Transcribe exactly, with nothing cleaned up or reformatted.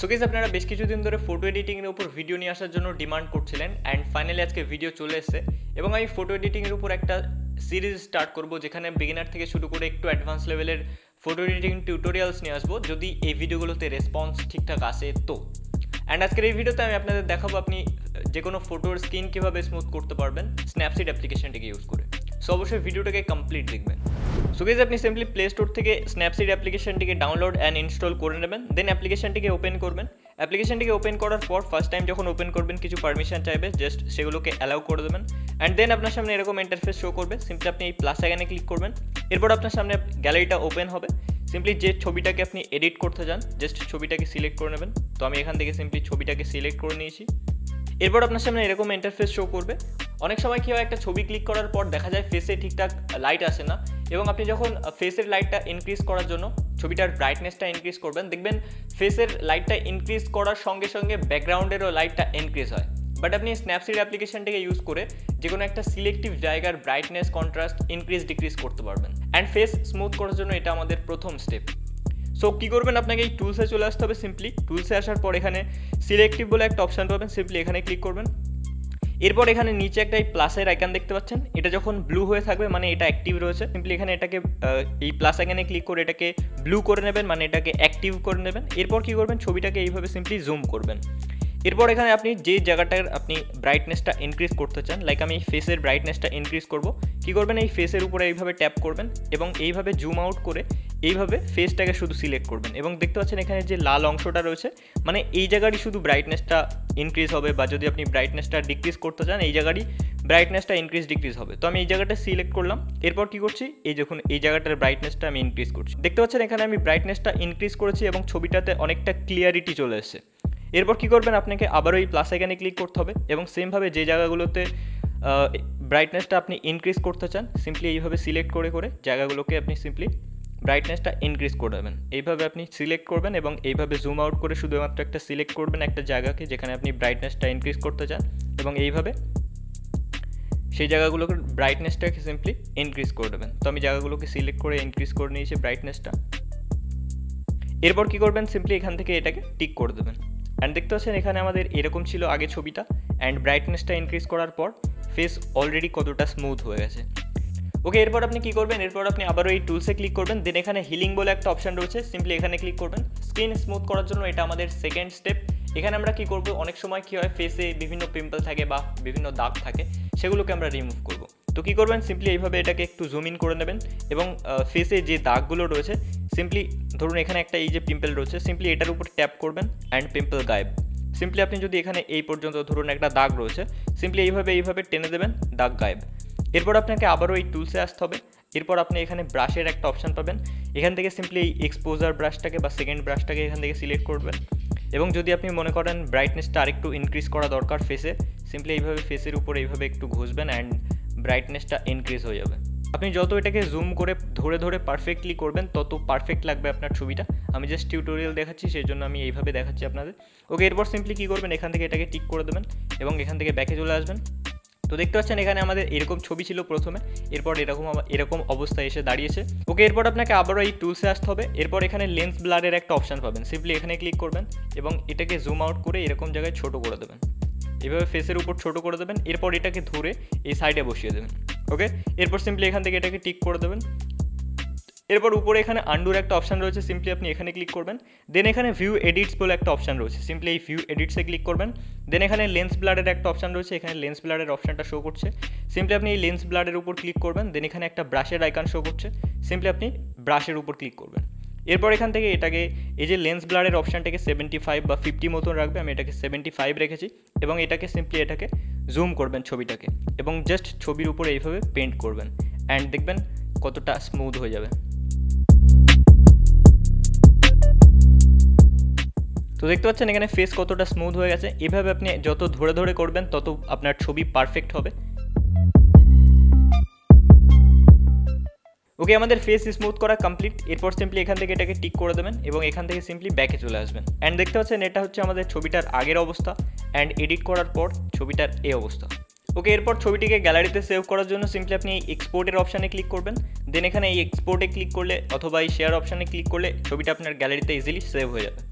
So guys अपनारा बेश किछु दिन धरे फोटो एडिटिंग एर उपर भिडियो निये आसार जोन्नो डिमांड करछिलेन एंड फाइनली आजके भिडियो चले एसेछे एबं आमि फोटो एडिटिंग एर उपर एकटा सीरीज स्टार्ट करब जेखाने बिगिनार थेके शुरू करे एकटु एडभांस लेभेलेर फोटो एडिटिंग टिउटोरियल्स निये आसबो जोदि एई भिडियोगुलोते रेसपन्स ठीकठाक आसे तो एंड आजकेर एई भिडियोते आमि आपनादेर देखाबो आपनि जेकोनो फोटोर स्क्रीन किभाबे स्मुथ करते पारबेन स्न्यापसीड अ্যাপ্লিকেশনটিকে ইউজ করে। सो अवश्य भिडियोटाके कमप्लीट देखबेन। सो गाइस आपनि सिम्पली प्ले स्टोर थेके स्न्यापसीड অ্যাপ্লিকেশনটিকে डाउनलोड एंड इन्स्टल करे नेबेन, देन অ্যাপ্লিকেশনটিকে ओपेन करबेन। অ্যাপ্লিকেশনটিকে ओपेन करार पर फर्स्ट टाइम जखन ओपेन करबेन किछु परमिशन चाइबे, जस्ट सेगुलोके अलाउ करे देबेन एंड देन आपनार सामने एरकम इंटरफेस शो करबे। सिम्पली आपनि प्लस आइकने क्लिक करबेन, एरपर आपनार सामने গ্যালারিটা ओपेन होबे। सिम्पली जे छबिटाके आपनि एडिट करते जान जस्ट छबिटाके सिलेक्ट करे नेबेन। तो आमि एखान थेके सिम्पली छबिटाके सिलेक्ट करे नियेछि। एरपर आपनार सामने एरकम इंटरफेस शो करबे। अनेक समय कि एक छवि क्लिक करार पर देखा जाए फेसे ठीकठाक लाइट आसे ना एबं आपनि जखन फेसर लाइटा इनक्रीज करार जन्य छविटार ब्राइटनेसटा इनक्रीज करबेन देखबेन फेसर लाइटा इनक्रीज करार संगे संगे बैकग्राउंडेरो लाइटा इनक्रीज हय। बाट आपनि स्न्यापसीड অ্যাপ্লিকেশনটিকে यूज करे जेकोनो एकटा सिलेक्टिव जायगार ब्राइटनेस कन्ट्रास्ट इनक्रीज डिक्रीज करते पारबेन एंड फेस स्मुथ करार जन्य एटा आमादेर प्रथम स्टेप। सो कि करबेन आपनाके एई टुल्से चले आसते हबे। सिम्पली टुल्से आसार पर एखाने सिलेक्टिव बोले एकटा अपशन पाबेन, सिम्पली एखाने क्लिक करबेन। एरपर एखाने नीचे एकटा प्लसের आइकन देखते पाচ্ছেন, এটা যখন ব্লু হয়ে থাকবে মানে এটা অ্যাকটিভ রয়েছে। सिम्पली এখানে এটাকে এই প্লাস আইকনে ক্লিক করে এটাকে ব্লু করে নেবেন মানে এটাকে অ্যাকটিভ করে নেবেন। এরপর কি করবেন ছবিটাকে এইভাবে সিম্পলি জুম করবেন। এরপর এখানে আপনি যে জায়গাটার আপনি ব্রাইটনেসটা ইনক্রিজ করতে চান লাইক আমি ফেসের ব্রাইটনেসটা ইনক্রিজ করব কি করবেন এই ফেসের উপরে এইভাবে ট্যাপ করবেন এবং এইভাবে জুম আউট করে এইভাবে ফেসটাকে শুধু সিলেক্ট করবেন এবং দেখতে পাচ্ছেন এখানে যে লাল অংশটা রয়েছে মানে এই জায়গারই শুধু ব্রাইটনেসটা ইনক্রিজ হবে বা যদি আপনি ব্রাইটনেসটা ডিক্রিজ করতে চান এই জায়গারই ব্রাইটনেসটা ইনক্রিজ ডিক্রিজ হবে। তো আমি এই জায়গাটা সিলেক্ট করলাম এরপর কি করছি এই যখন এই জায়গাটার ব্রাইটনেসটা আমি ইনক্রিজ করছি দেখতে পাচ্ছেন এখানে আমি ব্রাইটনেসটা ইনক্রিজ করেছি এবং ছবিটাতে অনেকটা ক্লিয়ারিটি চলে এসেছে। এরপর কি করবেন আপনাকে আবারও এই প্লাস আইকনে ক্লিক করতে হবে এবং সেম ভাবে যে জায়গাগুলোতে ব্রাইটনেসটা আপনি ইনক্রিজ করতে চান সিম্পলি এইভাবে সিলেক্ট করে করে জায়গাগুলোকে আপনি সিম্পলি ব্রাইটনেসটা ইনক্রিজ করে দেবেন এইভাবে আপনি সিলেক্ট করবেন এবং এইভাবে জুম আউট করে শুধুমাত্র একটা সিলেক্ট করবেন একটা জায়গাকে যেখানে আপনি ব্রাইটনেসটা ইনক্রিজ করতে চান এবং এইভাবে সেই জায়গাগুলোকে ব্রাইটনেসটাকে সিম্পলি ইনক্রিজ করে দেবেন। তো আমি জায়গাগুলোকে সিলেক্ট করে ইনক্রিজ করে নিয়েছি ব্রাইটনেসটা। এরপর কি করবেন সিম্পলি এখান থেকে এটাকে টিক করে দেবেন एंड देखते हैं एखाने आमादेर एरकम छिलो आगे छविटा एंड ब्राइटनेसटा इनक्रीज करार पर फेस अलरेडी कतटा स्मुथ हो गेछे। ओके एरपर आपनि कि करबेन एरपर आपनि आबारो एई टुल्से क्लिक करबेन देन एखाने हिलिंग बोले एकटा अपशन रयेछे सिम्पली एखाने क्लिक करबेन स्किन स्मुथ करार जोन्नो एटा आमादेर सेकेंड स्टेप। एखाने आमरा कि करब अनेक समय कि हय फेसे विभिन्न पिम्पल थाके बा विभिन्न दाग थाके सेगुलोके आमरा रिमुव करब। तो कि करबेन सिम्पली एइभाबे एटाके एकटु जुम इन करे नेबेन एबं फेसे जे दागगुलो रयेछे सिम्पली धरुन एखाने एकटा एइ जे पिम्पल रयेछे सिम्पली एटार उपर टैप करबेन एंड पिम्पल गायब। सिम्पली आपनि जोदि एखाने एइ पर्यन्त धरुन एकटा दाग रयेछे सिम्पली एइभाबे एइभाबे टेने देबेन दाग गायब। एरपर आपनाके आबारो एइ टुल्से आसते होबे एरपर आपनि एखाने ब्राशेर एकटा अपशन पाबेन एखान थेके सिम्पली एइ एक्सपोजार ब्राशटाके बा सेकेंड ब्राशटाके एखान थेके सिलेक्ट करबेन एबं जोदि आपनि मने करेन ब्राइटनेसटा आरेकटु इनक्रीज करा दरकार फेसे सिम्पली एइभाबे फेसेर उपर एइभाबे एकटु घषबेन एंड ब्राइटनेसटा इनक्रीज हो जाए। अपनी जो तो ये जूम कर धरे धरे परफेक्टली करबें तत परफेक्ट लागबे आपनार छविटा। आमी जस्ट टिउटोरियल देखाच्छि सेइजोन्नो आमी एइभाबे देखाच्छि आपनादेर। ओके एरपर सिम्पली कि करबें एखान थेके एटाके टिक करे देबेन एबं एखान थेके बैके चले आसबेन। तो देखते पाच्छेन एखाने आमादेर एरकम छवि छिलो प्रथमे एरपर एरकम एरकम अवस्थाय एसे दाड़ियेछे। ओके एरपर आपनाके आबारो एइ टुल्से आसते होबे एरपर एखाने लेंस ब्लारेर एकटा अपशन पाबेन सिम्पली एखाने क्लिक करबेन एबं एटाके जूम आउट करे एरकम जायगाय छोटो करे देबेन एभाबे फेसेर ऊपर छोटो करे देबेन एरपर एटाके धरे एई साइडे बसिए देबेन। ओके एरपर सिम्पली एखान थेके एटाके टिक करे देबेन। एरपर ऊपर एखाने आंडोर एक अपशन रयेछे सिम्पली आपनि एखाने क्लिक करबेन देन एखाने भिउ एडिट्स बोले एक अपशन रयेछे सिम्पली एई भिउ एडिट्से क्लिक करबेन देन एखाने लेंस ब्लारेर एक अपशन रयेछे एखाने लेंस ब्लारेर अपशनटा शो करछे सिम्पली आपनि एई लेंस ब्लारेर ऊपर क्लिक करबेन देन एखाने एकटा ब्राशेर आइकन शो करछे सिम्पली आपनि ब्राशेर ऊपर क्लिक करबेन। एरपर एखान थेके एटाके एई जे लेंस ब्लारेर अपशनटाके सेवेंटी फाइव बा फिफ्टी मतन राखबे आमि एटाके सेवेंटी फाइव रेखेछि एबं एटाके सिम्पली एटाके जूम करबेन छबिटाके एबं जस्ट छबिर ऊपर एइभाबे पेंट करबेन एंड देखबेन कतटा स्मुथ हो जाबे। तो देखते पाच्छेन एखाने फेस कतटा स्मुथ हो गेछे एइभाबे आपनि जत धरे धरे करबेन तत आपनार छबि पारफेक्ट होबे। ओके आमादेर फेस स्मुथ करा कमप्लीट। एरपर सिम्पली एखान थेके एटाके टिक करे देबेन एबं एखान थेके सिम्पली बैके चले आसबेन एंड देखते पाच्छेन एटा होच्छे आमादेर छबिटार आगेर अवस्था एंड एडिट करार पर छबिटार ए अवस्था। ओके एरपर छबिटिके ग्यालारिते सेव करार जोन्नो सिम्पली आपनि एक्सपोर्टेर अपशने क्लिक करबेन देन एखाने एक्सपोर्टे क्लिक करले अथवा शेयर अपशने क्लिक करले छबिटा आपनार ग्यालारिते इजिली सेव हो जाबे।